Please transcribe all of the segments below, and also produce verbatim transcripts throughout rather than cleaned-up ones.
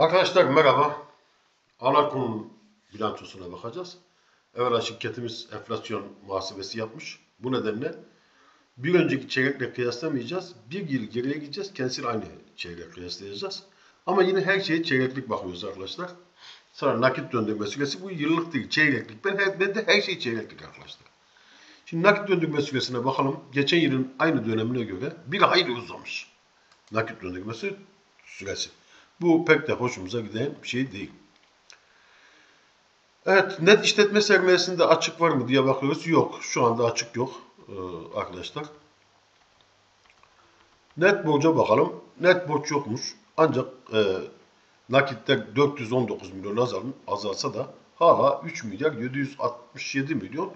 Arkadaşlar merhaba. Anarko'nun bilançosuna bakacağız. Evvela şirketimiz enflasyon muhasebesi yapmış. Bu nedenle bir önceki çeyrekle kıyaslamayacağız. Bir yıl geriye gideceğiz. Kendisini aynı çeyrekle kıyaslayacağız. Ama yine her şeye çeyreklik bakıyoruz arkadaşlar. Sonra nakit döndürme süresi bu yıllık değil. Çeyreklik. Ben, her, ben de her şey çeyreklik arkadaşlar. Şimdi nakit döndürme süresine bakalım. Geçen yılın aynı dönemine göre bir hayli uzamış. Nakit döndürme süresi. Bu pek de hoşumuza giden bir şey değil. Evet, net işletme sermayesinde açık var mı diye bakıyoruz. Yok. Şu anda açık yok ee, arkadaşlar. Net borca bakalım. Net borç yokmuş. Ancak e, nakitte dört yüz on dokuz milyon azal, azalsa da hala üç milyar yedi yüz altmış yedi milyon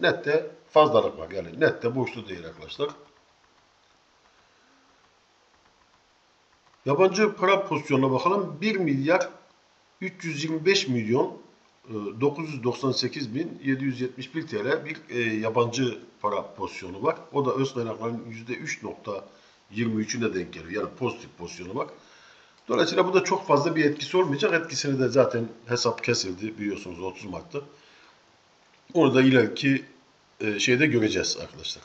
nette fazlalık var. Yani nette borçlu değil arkadaşlar. Yabancı para pozisyonuna bakalım. bir milyar üç yüz yirmi beş milyon dokuz yüz doksan sekiz bin yedi yüz yetmiş bir T L bir e, yabancı para pozisyonu var. O da öz kaynakların yüzde üç nokta yirmi üçüne denk geliyor. Yani pozitif pozisyonu var. Dolayısıyla bu da çok fazla bir etkisi olmayacak. Etkisini de zaten hesap kesildi biliyorsunuz otuz Mart'ta. Onu da ileriki e, şeyde göreceğiz arkadaşlar.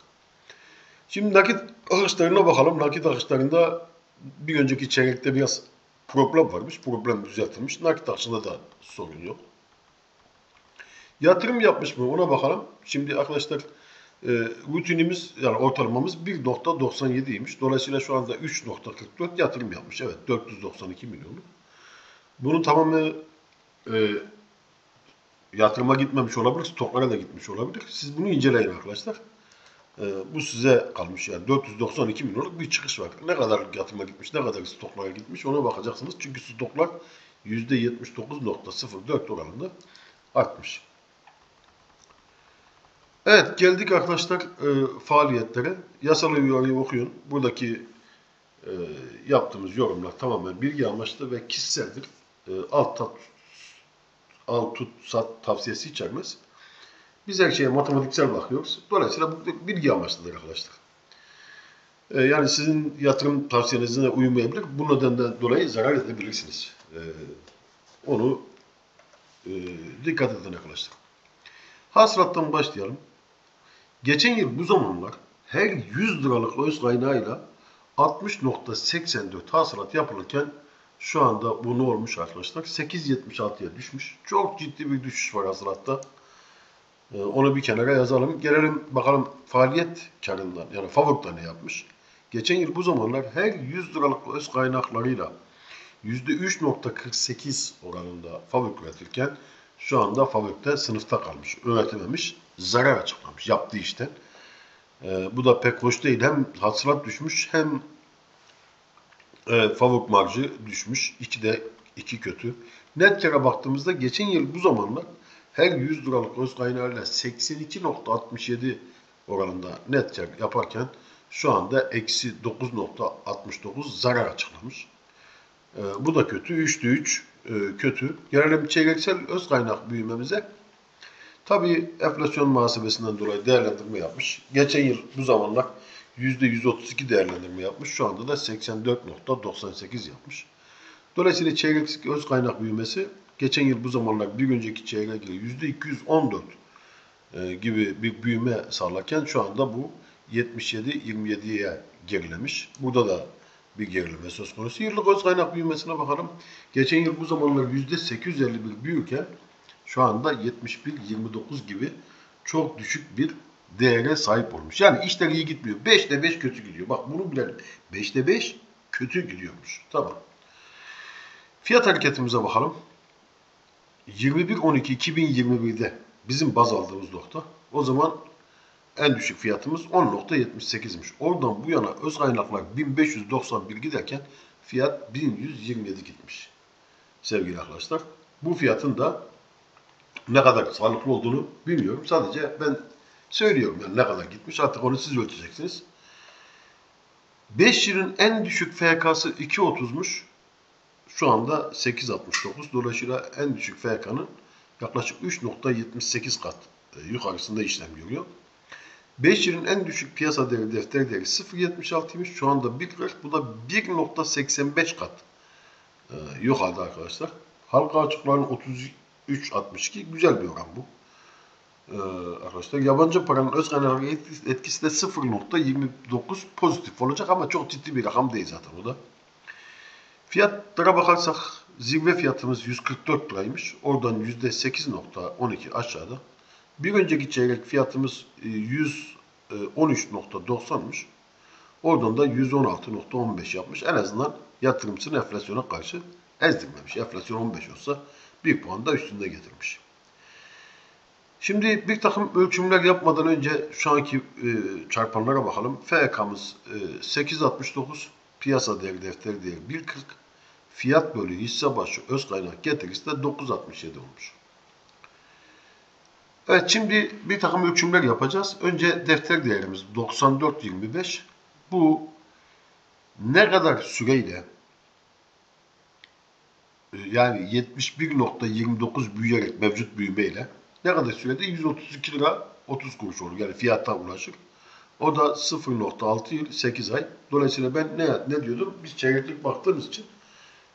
Şimdi nakit akışlarına bakalım. Nakit akışlarında bir önceki çeyrekte biraz problem varmış. Problem düzeltilmiş. Nakit akışında da sorun yok. Yatırım yapmış mı? Ona bakalım. Şimdi arkadaşlar e, rutinimiz yani ortalamamız bir nokta doksan yediymiş. Dolayısıyla şu anda üç nokta kırk dört yatırım yapmış. Evet, dört yüz doksan iki milyonu. Bunun tamamı e, yatırıma gitmemiş olabilir. Stoklara da gitmiş olabilir. Siz bunu inceleyin arkadaşlar. Ee, bu size kalmış yani dört yüz doksan iki milyonluk bir çıkış var. Ne kadar yatırıma gitmiş, ne kadar stoklara gitmiş ona bakacaksınız. Çünkü stoklar yüzde yetmiş dokuz nokta sıfır dört oranında artmış. Evet, geldik arkadaşlar e, faaliyetlere. Yasal uyarıyı okuyun. Buradaki e, yaptığımız yorumlar tamamen bilgi amaçlı ve kişiseldir. E, alt tat al tut sat tavsiyesi içermez. Biz her şeye matematiksel bakıyoruz. Dolayısıyla bu bilgi amaçlıdır arkadaşlar. Ee, yani sizin yatırım tavsiyenizine uymayabilir. Bu nedenden dolayı zarar edebilirsiniz. Ee, onu e, dikkat edin arkadaşlar. Hasılattan başlayalım. Geçen yıl bu zamanlar her yüz liralık öz kaynağıyla altmış nokta seksen dört hasılat yapılırken şu anda bu ne olmuş arkadaşlar? sekiz nokta yetmiş altıya düşmüş. Çok ciddi bir düşüş var hasılatta. Onu bir kenara yazalım. Gelelim bakalım faaliyet karından yani F A V O K'ta ne yapmış? Geçen yıl bu zamanlar her yüz liralık öz kaynaklarıyla yüzde üç nokta kırk sekiz oranında F A V O K üretirken şu anda F A V O K'ta sınıfta kalmış. Üretememiş. Zarar açıklamış. Yaptığı işten. Ee, bu da pek hoş değil. Hem hasılat düşmüş hem e, F A V O K marjı düşmüş. İki de iki kötü. Net kâra baktığımızda geçen yıl bu zamanlar her yüz liralık öz kaynağıyla seksen iki nokta altmış yedi oranında net kar yaparken şu anda eksi dokuz nokta altmış dokuz zarar açıklamış. Ee, bu da kötü. üçte üç e, kötü. Gelelim çeyreksel öz kaynak büyümemize. Tabii enflasyon muhasebesinden dolayı değerlendirme yapmış. Geçen yıl bu zamanlar yüzde yüz otuz iki değerlendirme yapmış. Şu anda da seksen dört nokta doksan sekiz yapmış. Dolayısıyla çeyreksel öz kaynak büyümesi geçen yıl bu zamanlar bir önceki çeyreğe göre yüzde iki yüz on dört gibi bir büyüme sağlarken şu anda bu yetmiş yedi yirmi yediye gerilemiş. Burada da bir gerileme söz konusu. Yıllık öz kaynak büyümesine bakalım. Geçen yıl bu zamanlar yüzde sekiz yüz elli bir büyürken şu anda yetmiş bir yirmi dokuz gibi çok düşük bir değere sahip olmuş. Yani işler iyi gitmiyor. beşte beş kötü gidiyor. Bak bunu bilelim. beşte beş kötü gidiyormuş. Tamam. Fiyat hareketimize bakalım. yirmi bir on iki iki bin yirmi birde bizim baz aldığımız nokta. O zaman en düşük fiyatımız on nokta yetmiş sekizmiş. Oradan bu yana öz kaynaklar bin beş yüz doksan bir giderken fiyat bin yüz yirmi yedi gitmiş. Sevgili arkadaşlar, bu fiyatın da ne kadar sağlıklı olduğunu bilmiyorum. Sadece ben söylüyorum yani ne kadar gitmiş. Artık onu siz ölçeceksiniz. beş yılın en düşük F K'sı iki otuzmuş. Şu anda sekiz altmış dokuz. Dolayısıyla en düşük F K'nın yaklaşık üç nokta yetmiş sekiz kat yukarısında işlem görüyor. beş yılın en düşük piyasa değeri defter değeri sıfır nokta yetmiş altıymış. Şu anda bir nokta kırk. Bu da bir nokta seksen beş kat e, yok halde arkadaşlar. Halka açıkların otuz üç virgül altmış iki güzel bir oran bu. Ee, arkadaşlar yabancı paranın öz kaynak etkisi, etkisi de sıfır nokta yirmi dokuz pozitif olacak ama çok ciddi bir rakam değil zaten o da. Fiyatlara bakarsak zirve fiyatımız yüz kırk dört liraymış. Oradan yüzde sekiz nokta on iki aşağıda. Bir önceki çeyrek fiyatımız yüz on üç nokta doksanmış. Oradan da yüz on altı nokta on beş yapmış. En azından yatırımcının enflasyona karşı ezdirmemiş. Enflasyon on beş olsa bir puan da üstünde getirmiş. Şimdi bir takım ölçümler yapmadan önce şu anki e, çarpanlara bakalım. F K'mız e, sekiz virgül altmış dokuz, piyasa değeri defteri değeri bir virgül kırk, fiyat bölü hisse başı öz kaynak getirisi de dokuz virgül altmış yedi olmuş. Evet, şimdi bir takım ölçümler yapacağız. Önce defter değerimiz doksan dört virgül yirmi beş. Bu ne kadar süreyle, yani yetmiş bir virgül yirmi dokuz büyüyerek, mevcut büyümeyle ne kadar sürede yüz otuz iki lira otuz kuruş olur. Yani fiyata ulaşır. O da sıfır nokta altı yıl sekiz ay. Dolayısıyla ben ne ne diyordum? Biz çeyreklik baktığımız için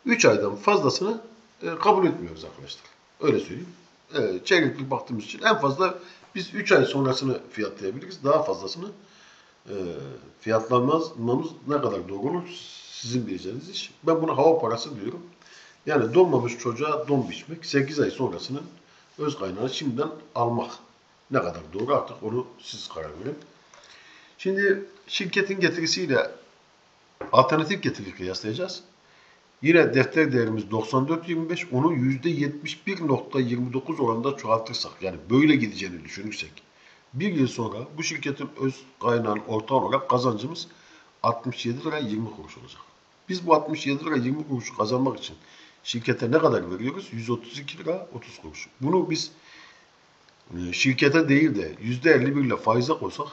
üç aydan fazlasını e, kabul etmiyoruz arkadaşlar. Öyle söyleyeyim. E, çeyreklik baktığımız için en fazla biz üç ay sonrasını fiyatlayabiliriz. Daha fazlasını e, fiyatlamamız ne kadar doğru olur? Sizin bileceğiniz iş. Ben buna hava parası diyorum. Yani donmamış çocuğa don biçmek. sekiz ay sonrasının öz kaynağını şimdiden almak ne kadar doğru artık onu siz karar verin. Şimdi şirketin getirisiyle alternatif getiriyi kıyaslayacağız. Yine defter değerimiz doksan dört virgül yirmi beş, onu yüzde yetmiş bir virgül yirmi dokuz oranında çoğaltırsak, yani böyle gideceğini düşünürsek, bir yıl sonra bu şirketin öz kaynağının ortağı olarak kazancımız altmış yedi lira yirmi kuruş olacak. Biz bu altmış yedi lira yirmi kuruş kazanmak için şirkete ne kadar veriyoruz? yüz otuz iki lira otuz kuruş. Bunu biz şirkete değil de yüzde elli bir ile faize koysak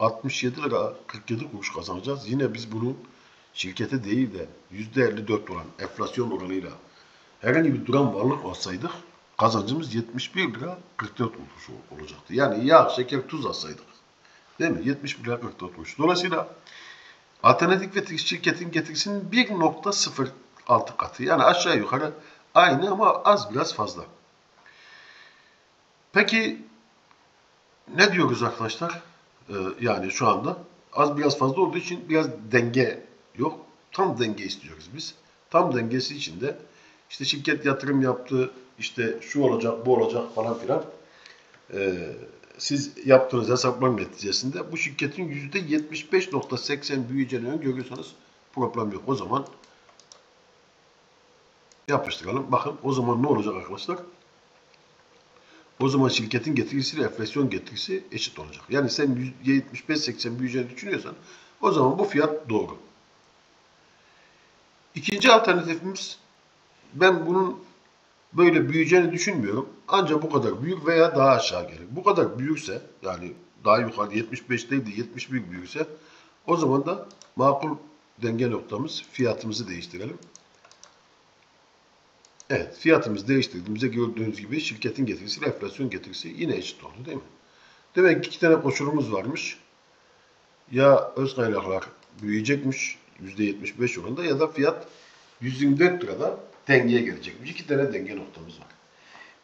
altmış yedi lira kırk yedi kuruş kazanacağız. Yine biz bunu şirkete değil de yüzde elli dört olan enflasyon oranıyla herhangi bir duran varlık olsaydık kazancımız yetmiş bir lira kırk dört kuruş olacaktı. Yani yağ, şeker, tuz atsaydık. Değil mi? yetmiş bir lira kırk dört kuruş. Dolayısıyla alternatif ve şirketin getirisinin bir nokta sıfır altı katı. Yani aşağı yukarı aynı ama az biraz fazla. Peki ne diyoruz arkadaşlar? Ee, yani şu anda az biraz fazla olduğu için biraz denge yok. Tam denge istiyoruz biz. Tam dengesi için de işte şirket yatırım yaptı, işte şu olacak, bu olacak falan filan. Ee, siz yaptığınız hesapların neticesinde bu şirketin yüzde yetmiş beş nokta seksen büyüyeceğini öngörüyorsanız problem yok. O zaman yapıştıralım. Bakın o zaman ne olacak arkadaşlar? O zaman şirketin getirisiyle enflasyon getirisi eşit olacak. Yani sen yetmiş beş seksen büyüyeceğini düşünüyorsan o zaman bu fiyat doğru. İkinci alternatifimiz, ben bunun böyle büyüyeceğini düşünmüyorum. Ancak bu kadar büyük veya daha aşağı gelir. Bu kadar büyükse, yani daha yukarı yetmiş beş değil de yetmiş bir büyükse, o zaman da makul denge noktamız, fiyatımızı değiştirelim. Evet, fiyatımızı değiştirdiğimizde gördüğünüz gibi şirketin getirisiyle enflasyon getirisi yine eşit oldu, değil mi? Demek ki iki tane koşulumuz varmış. Ya öz kaynaklar büyüyecekmiş yüzde yetmiş beş oranında ya da fiyat yüz yirmi dört lirada dengeye gelecekmiş. İki tane denge noktamız var.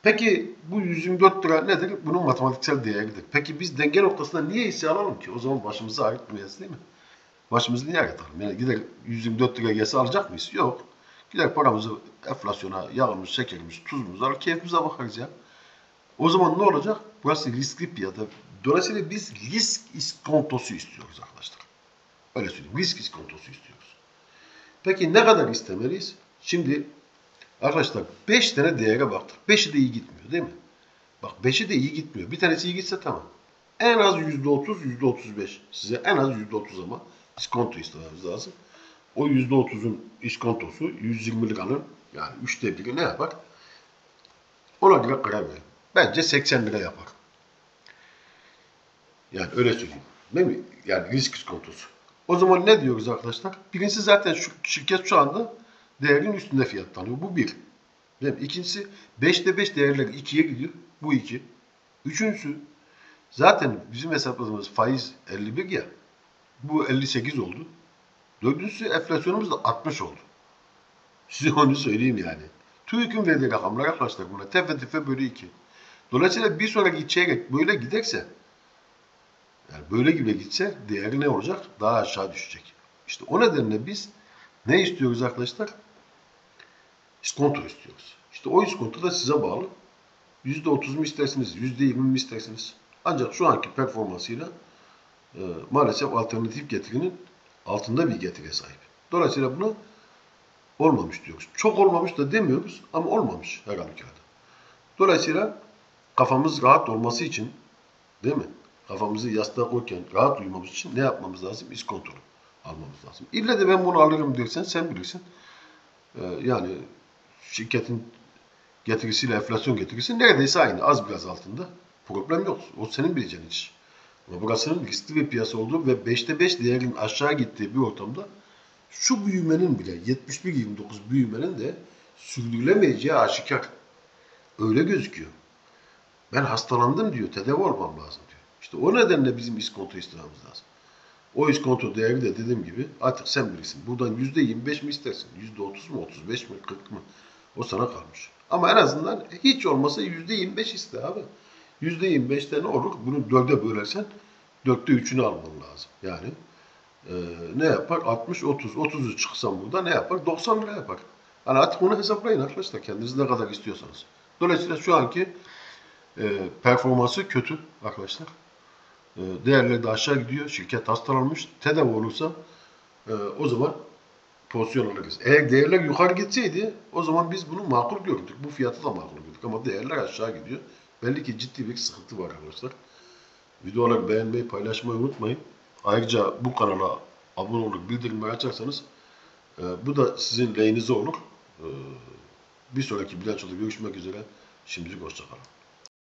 Peki bu yüz yirmi dört lira nedir? Bunun matematiksel değeridir. Peki biz denge noktasında niye hisse alalım ki? O zaman başımızı ağrıtmayız, değil mi? Başımızı niye ağrıtalım? Yani gider yüz yirmi dört lira gelse alacak mıyız? Yok. Gider paramızı enflasyona, yağımız, şekerimiz, tuzumuz alır, keyfimize bakarız ya. O zaman ne olacak? Burası riskli piyasa. Dolayısıyla biz risk iskontosu istiyoruz arkadaşlar. Öyle söyleyeyim. Risk iskontosu istiyoruz. Peki ne kadar istemeliyiz? Şimdi arkadaşlar beş tane değere baktık. beşi de iyi gitmiyor, değil mi? Bak beşi de iyi gitmiyor. Bir tanesi iyi gitse tamam. En az yüzde otuz, yüzde otuz beş. Size en az yüzde otuz ama iskonto istememiz lazım. O yüzde otuzun iskontosu yüz yirmi liranın yani üçte biri ne yapar? Ona göre karar verin. Bence seksen lira yapar. Yani öyle söyleyeyim. Değil mi? Yani risk iskontosu. O zaman ne diyoruz arkadaşlar? Birincisi zaten şu, şirket şu anda değerin üstünde fiyatlanıyor. Bu bir. Değil mi? İkincisi beşte beş değerler ikiye gidiyor. Bu iki. Üçüncüsü zaten bizim hesapladığımız faiz elli bir ya. Bu elli sekiz oldu. Dördüncüsü enflasyonumuz da altmış oldu. Size onu söyleyeyim yani. TÜİK'in verdiği rakamlara yaklaştık buna. Tefe tefe bölü iki. Dolayısıyla bir sonraki içerek böyle giderse, yani böyle gibi gitse değeri ne olacak? Daha aşağı düşecek. İşte o nedenle biz ne istiyoruz arkadaşlar? İskonto istiyoruz. İşte o iskonto da size bağlı. yüzde otuz mu istersiniz? yüzde yirmi mi istersiniz? Ancak şu anki performansıyla e, maalesef alternatif getirinin altında bir getire sahip. Dolayısıyla buna olmamış diyoruz. Çok olmamış da demiyoruz ama olmamış her halükarda. Dolayısıyla kafamız rahat olması için, değil mi? Kafamızı yastığa koyarken rahat uyumamız için ne yapmamız lazım? İskontolu almamız lazım. İlle de ben bunu alırım dersen sen bilirsin. Ee, yani şirketin getirisiyle enflasyon getirisi neredeyse aynı. Az biraz altında. Problem yok. O senin bileceğin iş. Ama burasının riskli bir piyasa olduğu ve beşte beş değerin aşağı gittiği bir ortamda şu büyümenin bile yetmiş bir yirmi dokuz büyümenin de sürdürülemeyeceği aşikar. Öyle gözüküyor. Ben hastalandım diyor. Tedavi olmam lazım diyor. İşte o nedenle bizim iskonto istememiz lazım. O iskonto değeri de dediğim gibi artık sen bilirsin. Buradan yüzde yirmi beş mi istersin? yüzde otuz mu? otuz beş mi? kırk mı? O sana kalmış. Ama en azından hiç olmasa yüzde yirmi beş iste abi. yüzde yirmi beş'te ne olur? Bunu dörde bölersen dörtte üçünü alman lazım. Yani e, ne yapar? altmış otuz. otuzu çıksan burada ne yapar? doksan lira yapar. Yani artık onu hesaplayın arkadaşlar. Kendiniz ne kadar istiyorsanız. Dolayısıyla şu anki e, performansı kötü arkadaşlar. Değerleri de aşağı gidiyor. Şirket hastalanmış. Tedavi olursa e, o zaman pozisyon alırız. Eğer değerler yukarı gitseydi o zaman biz bunu makul gördük. Bu fiyatı da makul gördük. Ama değerler aşağı gidiyor. Belli ki ciddi bir sıkıntı var arkadaşlar. Videoları beğenmeyi, paylaşmayı unutmayın. Ayrıca bu kanala abone olup bildirimleri açarsanız e, bu da sizin lehinize olur. E, bir sonraki bilançoda görüşmek üzere. Şimdilik hoşça kalın.